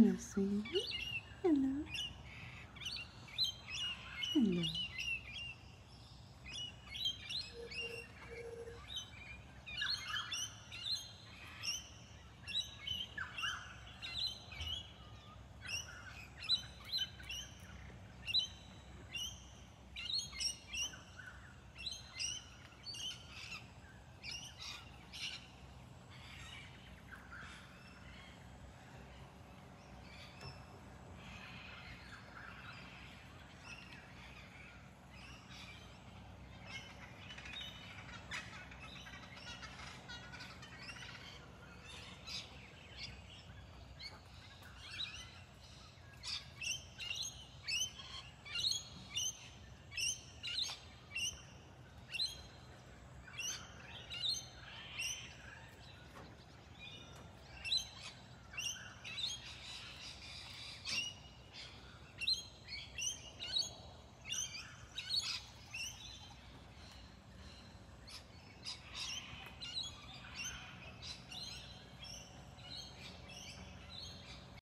Nothing.